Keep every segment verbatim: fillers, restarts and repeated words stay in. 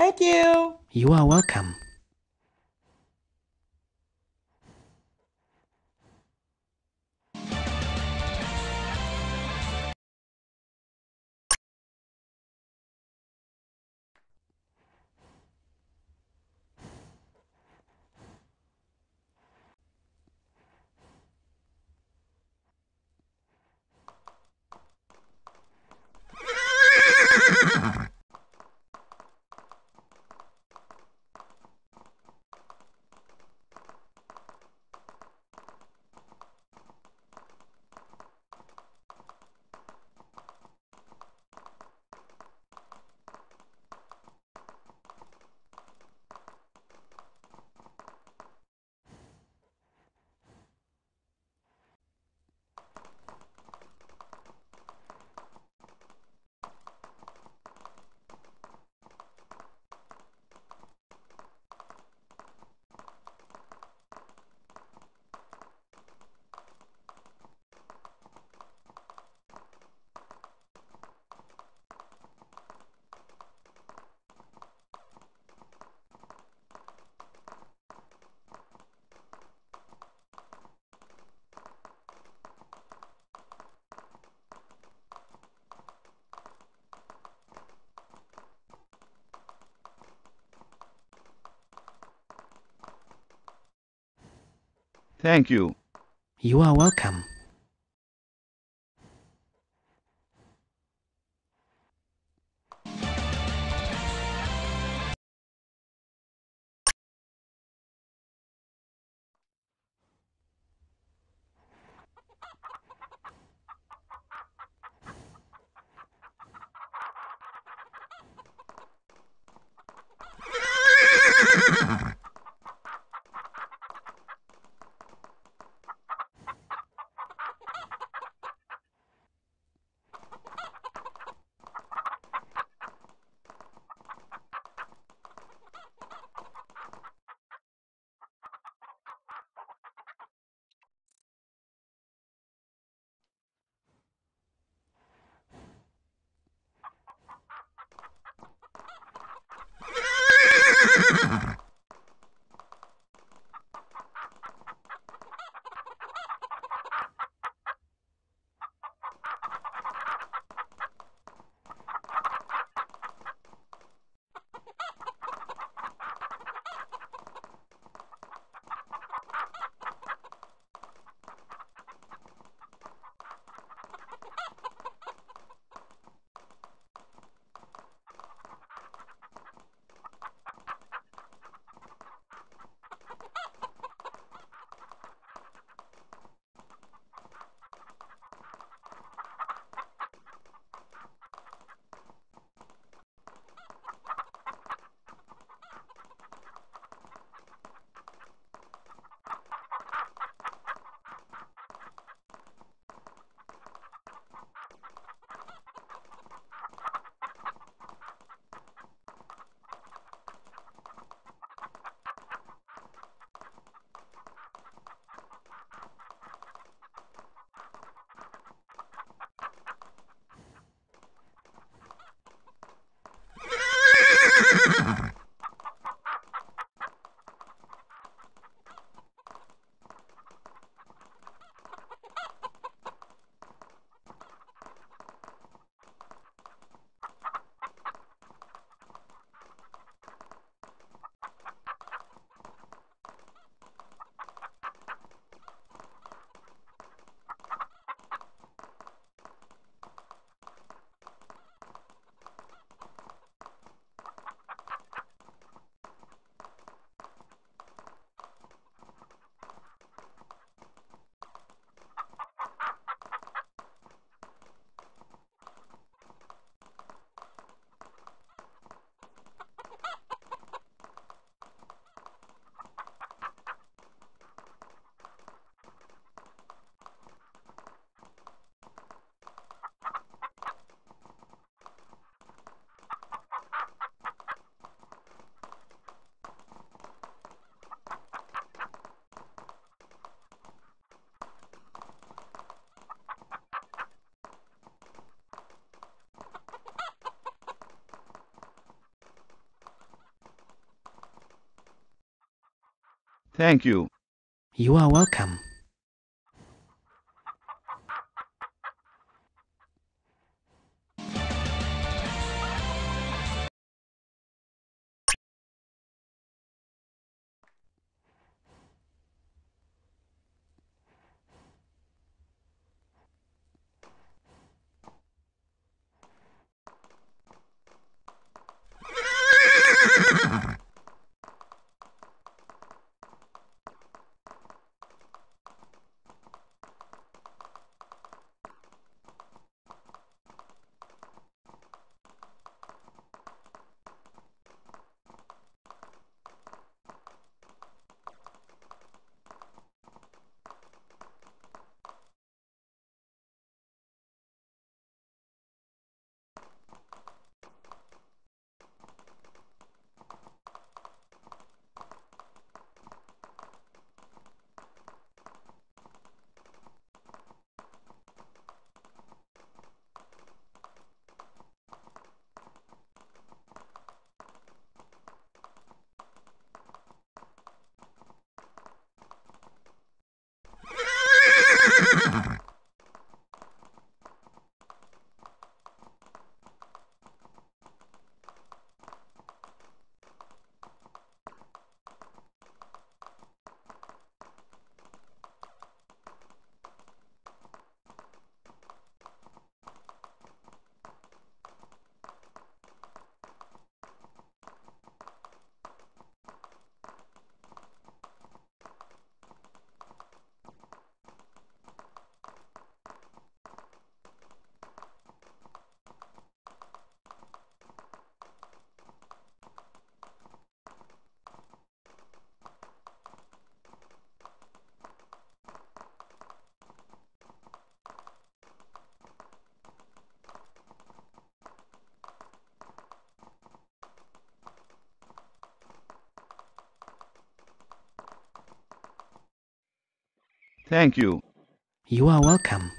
Thank you. You are welcome. Thank you. You are welcome. Thank you. You are welcome. Thank you. You are welcome.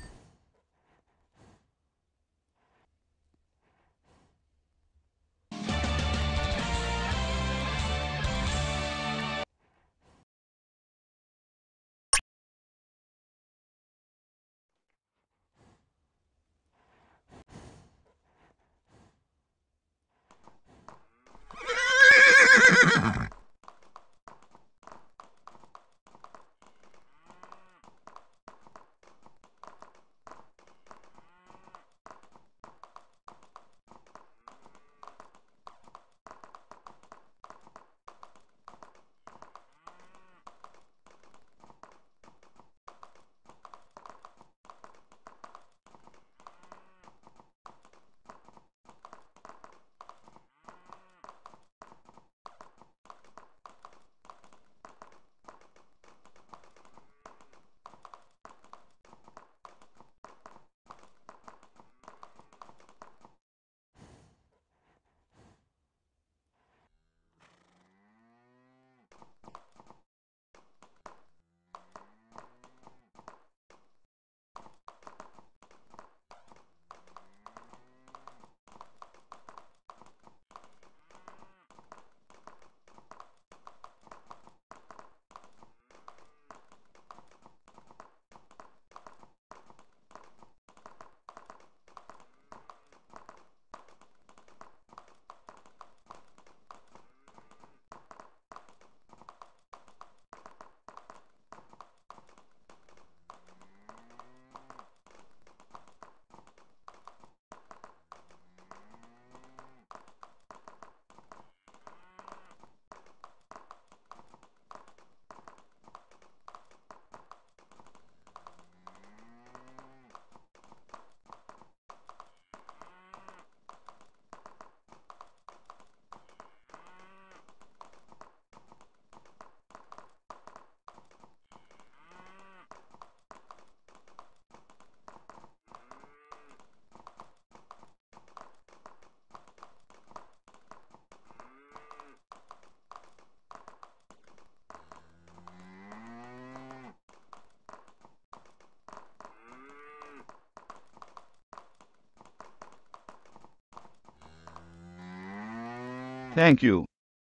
Thank you.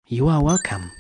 You are welcome.